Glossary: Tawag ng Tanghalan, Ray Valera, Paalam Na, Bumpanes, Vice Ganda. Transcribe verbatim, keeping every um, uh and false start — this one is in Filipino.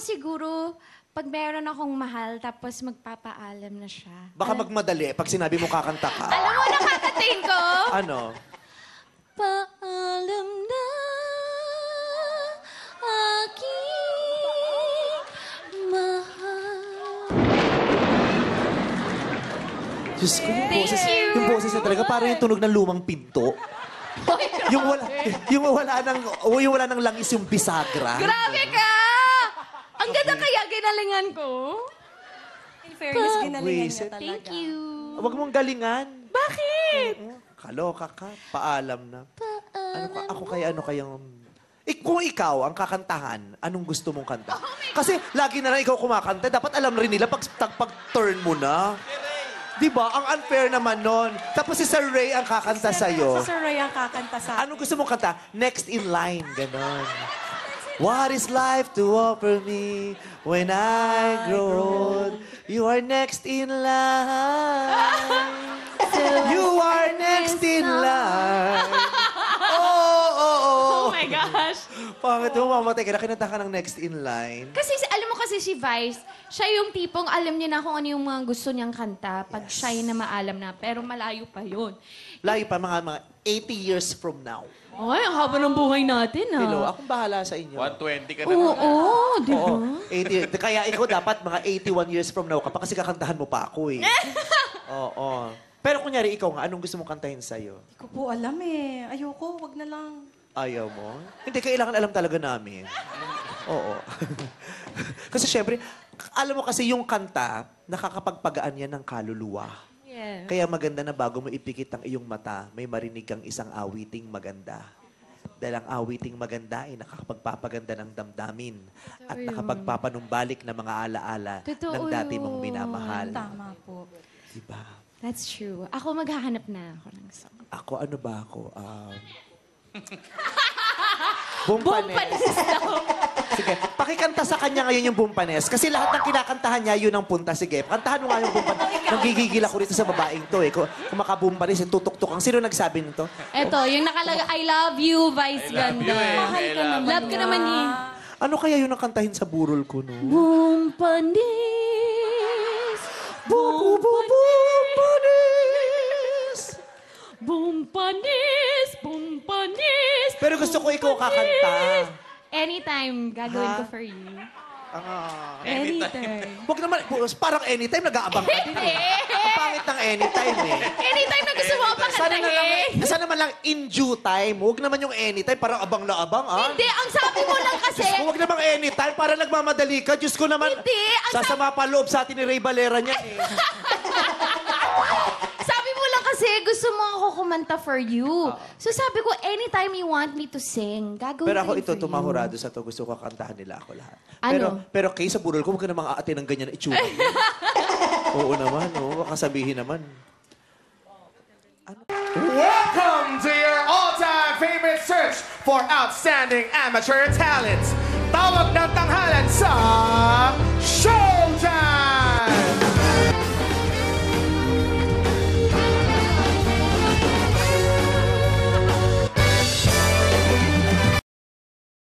siguro, pag meron akong mahal, tapos magpapaalam na siya. Baka alam... magmadali pag sinabi mo kakanta ka. Alam mo, nakakantahin ko? Ano? Paalam na aking mahal. Diyos ko, yung boses, yung boses na talaga parang yung tunog ng lumang pinto. Yung wala, yung wala ng, yung wala ng langis yung bisagra. Grabe ka! Ang ganda kaya ginalingan ko. In fairness, ginalingan niya talaga. Thank you. Huwag mong galingan. Bakit? Kaloka ka. Paalam na. Paalam ano, ako kaya ano kayang... Eh, kung ikaw ang kakantahan, anong gusto mong kanta? Oh, kasi lagi na lang ikaw kumakanta. Dapat alam rin nila pag, pag turn mo na. Diba? Ang unfair naman nun. Tapos si Sir Ray ang kakanta si Sir, sa'yo. Si Sir Ray ang kakanta sa'yo. Anong gusto mong kanta? Next in line. Ganon. What is life to offer me when I grow old? You are next in line. You are next in line. Oh, oh, oh. Oh my gosh. Pangit mo, mamatay ka na. Kinanta ka ng next in line. Kasi alam mo kasi si Vice, siya yung tipong alam niya na kung ano yung mga gusto niyang kanta pag yes. siya na maalam na, pero malayo pa yun. Layo pa, mga, mga eighty years from now. Ay, ang haba ng buhay natin, ha? Hello, akong bahala sa inyo. one twenty ka na. Oo, oo, di ba? eighty, kaya ikaw dapat mga eighty-one years from now ka pa kasi kakantahan mo pa ako, eh. Oo, oo. Pero kunyari, ikaw nga, anong gusto mong kantahin sa'yo? Hindi ko po alam, eh. Ayoko, wag na lang. Ayaw mo? Hindi, kailangan alam talaga namin. Oo. Kasi syempre, alam mo kasi yung kanta, nakakapagpagaan yan ng kaluluwa. Yeah. Kaya maganda na bago mo ipikit ang iyong mata, may marinig kang isang awiting maganda. Dahil ang awiting maganda ay nakakapagpapaganda ng damdamin. Totoo at nakapagpapanumbalik ng mga alaala Totoo ng dati mong minamahal. Tama po. Diba? That's true. Ako maghahanap na ako ng song. Ako ano ba ako? Um... Bumpanes. Sige, pakikanta sa kanya ngayon yung Bumpanes. Kasi lahat ng kinakantahan niya, yun ang punta. Sige, kantahan mo nga yung Bumpanes. Nagigigil ako rito sa babaeng to eh. Kung makabumpanes, tutok-tok. Ang sino nagsabi nito? Eto, yung nakalaga, I love you, Vice Ganda. Mahal ka naman. Love ka naman eh. Ano kaya yun ang kantahin sa burol ko, no? Bumpanes. Bumpanes. Bumpanes. Bumpanes. Pero gusto ko ikaw kakanta. Anytime, gagawin ko for you. Ah, anytime. Huwag naman, parang anytime, nag-aabang ka din eh. Ang pangit ng anytime eh. Anytime na gusto mo ka pakantahin. Sana, sana naman lang in due time. Huwag naman yung anytime, parang abang na abang ah. Hindi, ang sabi mo lang kasi. Diyos ko, huwag naman anytime, parang nagmamadali ka. Diyos ko naman, hindi, sasama pa loob sa atin ni Ray Valera niya eh. Kasi gusto mo ako kumanta for you. Uh, so sabi ko, anytime you want me to sing, gagawin for you. Pero ako ito, tumahurado sa to. Gusto ko kakantahan nila ako lahat. Ano? Pero, pero kaysa burol ko, huwag ka na mga ate ng ganyan itsura mo. Oo naman, oo. Baka sabihin naman. Ano? Welcome to your all-time favorite search for outstanding amateur talents. Tawag ng tanghalan sa...